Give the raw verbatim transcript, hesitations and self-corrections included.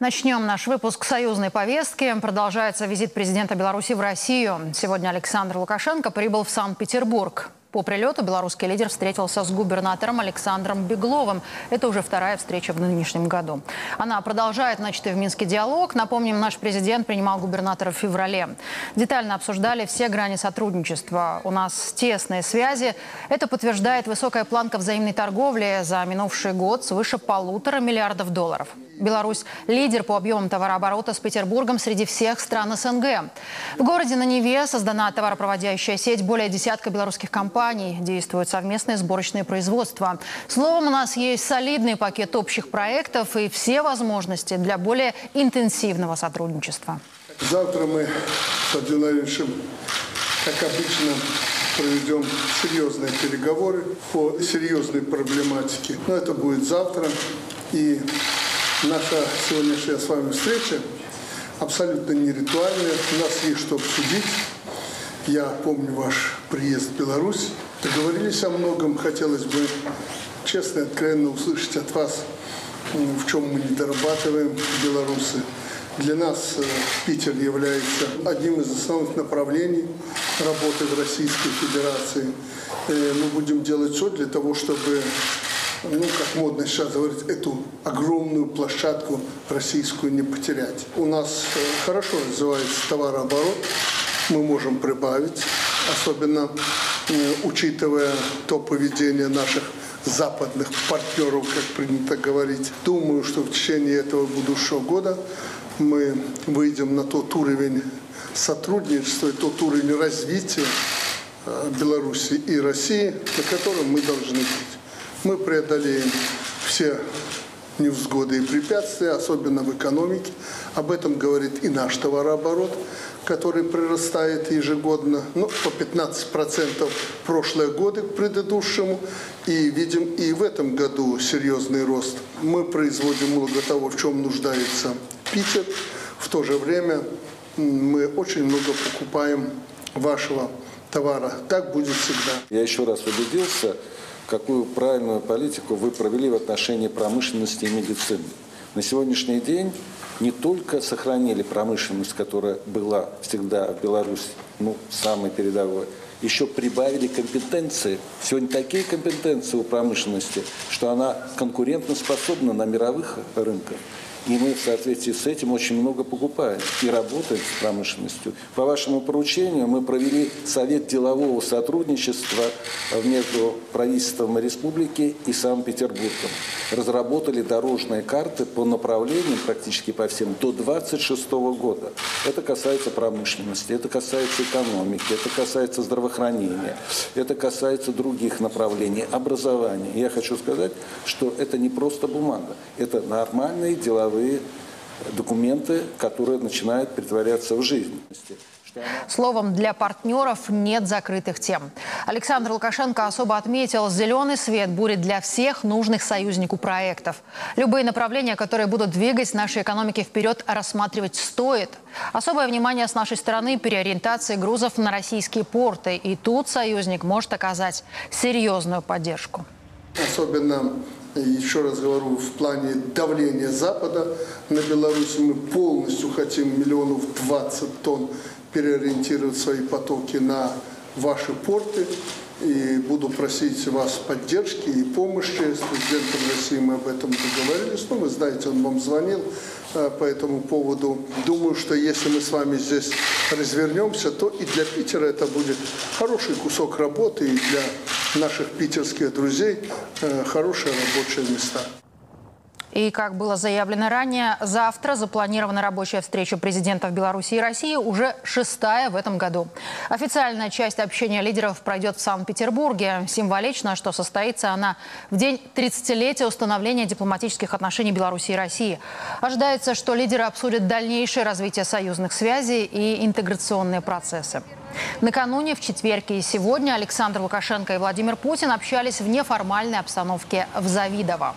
Начнем наш выпуск союзной повестки. Продолжается визит президента Беларуси в Россию. Сегодня Александр Лукашенко прибыл в Санкт-Петербург. По прилету белорусский лидер встретился с губернатором Александром Бегловым. Это уже вторая встреча в нынешнем году. Она продолжает начатый в Минске диалог. Напомним, наш президент принимал губернатора в феврале. Детально обсуждали все грани сотрудничества. У нас тесные связи. Это подтверждает высокая планка взаимной торговли за минувший год свыше полутора миллиардов долларов. Беларусь – лидер по объемам товарооборота с Петербургом среди всех стран СНГ. В городе на Неве создана товаропродавающая сеть более десятка белорусских компаний. Действуют совместные сборочные производства. Словом, у нас есть солидный пакет общих проектов и все возможности для более интенсивного сотрудничества. Завтра мы с Одиной решим, как обычно, проведем серьезные переговоры по серьезной проблематике. Но это будет завтра. И наша сегодняшняя с вами встреча абсолютно не ритуальная. У нас есть что обсудить. Я помню ваш приезд в Беларусь. Договорились о многом. Хотелось бы честно и откровенно услышать от вас, в чем мы не дорабатываем, белорусы. Для нас Питер является одним из основных направлений работы в Российской Федерации. Мы будем делать все для того, чтобы, ну, как модно сейчас говорить, эту огромную площадку российскую не потерять. У нас хорошо развивается товарооборот. Мы можем прибавить, особенно э, учитывая то поведение наших западных партнеров, как принято говорить. Думаю, что в течение этого будущего года мы выйдем на тот уровень сотрудничества и тот уровень развития э, Беларуси и России, на котором мы должны быть. Мы преодолеем все невзгоды и препятствия, особенно в экономике. Об этом говорит и наш товарооборот, который прирастает ежегодно, ну, по пятнадцать процентов прошлые годы к предыдущему. И видим и в этом году серьезный рост. Мы производим много того, в чем нуждается Питер. В то же время мы очень много покупаем вашего товара. Так будет всегда. Я еще раз убедился, какую правильную политику вы провели в отношении промышленности и медицины. На сегодняшний день не только сохранили промышленность, которая была всегда в Беларуси, ну, самой передовой, еще прибавили компетенции. Сегодня такие компетенции у промышленности, что она конкурентоспособна на мировых рынках. И мы в соответствии с этим очень много покупаем и работаем с промышленностью. По вашему поручению мы провели совет делового сотрудничества между правительством республики и Санкт-Петербургом. Разработали дорожные карты по направлениям практически по всем до две тысячи двадцать шестого года. Это касается промышленности, это касается экономики, это касается здравоохранения, это касается других направлений, образования. Я хочу сказать, что это не просто бумага, это нормальные деловые документы, которые начинают притворяться в жизнь. Словом, для партнеров нет закрытых тем. Александр Лукашенко особо отметил, зеленый свет будет для всех нужных союзнику проектов. Любые направления, которые будут двигать наши экономики вперед, рассматривать стоит. Особое внимание с нашей стороны переориентации грузов на российские порты. И тут союзник может оказать серьезную поддержку. Особенно, еще раз говорю, в плане давления Запада на Беларусь мы полностью хотим миллионов двадцать тонн переориентировать свои потоки на ваши порты. И буду просить вас поддержки и помощи. С президентом России мы об этом договорились. Ну, вы знаете, он вам звонил по этому поводу. Думаю, что если мы с вами здесь развернемся, то и для Питера это будет хороший кусок работы, и для наших питерских друзей хорошие рабочие места. И, как было заявлено ранее, завтра запланирована рабочая встреча президентов Беларуси и России, уже шестая в этом году. Официальная часть общения лидеров пройдет в Санкт-Петербурге. Символично, что состоится она в день тридцатилетия установления дипломатических отношений Беларуси и России. Ожидается, что лидеры обсудят дальнейшее развитие союзных связей и интеграционные процессы. Накануне, в четверг и сегодня, Александр Лукашенко и Владимир Путин общались в неформальной обстановке в Завидово.